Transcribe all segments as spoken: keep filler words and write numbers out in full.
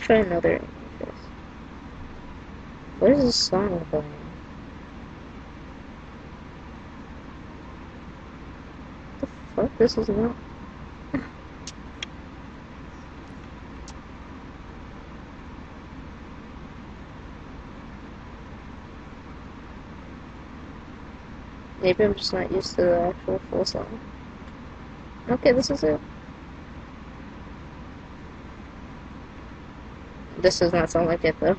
try another interest. What is this song about? What the fuck this is about? Maybe I'm just not used to the actual full song. Okay, this is it. This does not sound like it though.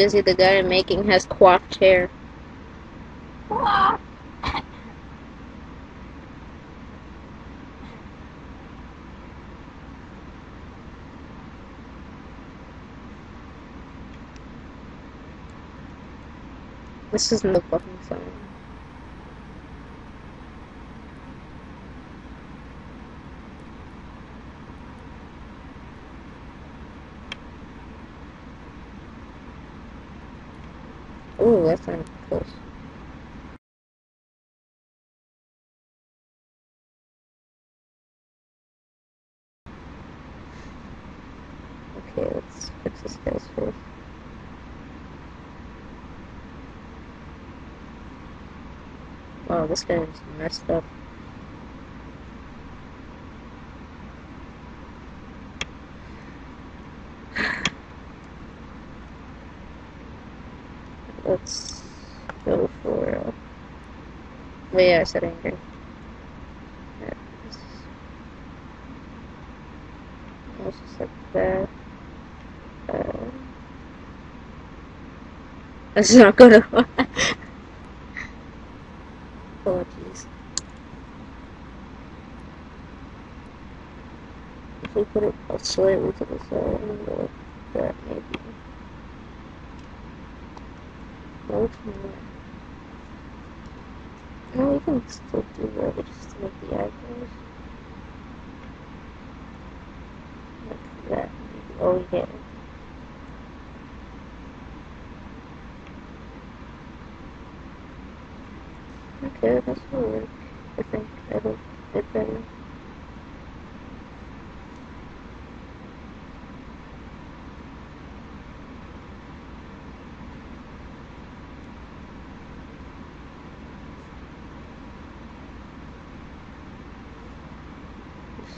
Izzy, the guy I'm making, has coiffed hair. Wow. This isn't the fucking song. Ooh, that's not close. Okay, let's fix this guy's face. Wow, this guy is messed up. Let's go for uh, wait, yeah, I said angry. Yeah, almost just like that. Uh, this is not gonna work. Oh jeez. If we put it slightly to the side, like that maybe. No, we can still do that, but just to make the eyebrows. Like that. Oh, yeah. Okay, that's gonna work. I think that'll fit better.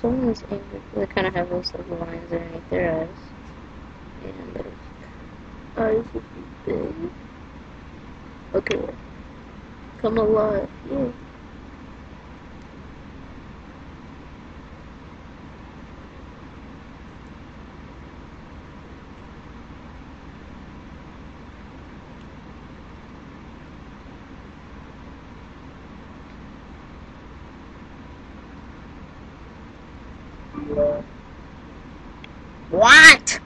Someone's angry. They kind of have those little lines underneath their eyes. And their eyes would be big. Okay. Come alive. Yeah. What?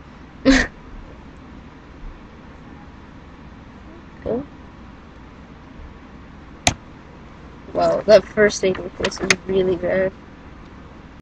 Okay. Wow, that first thing with this is really bad.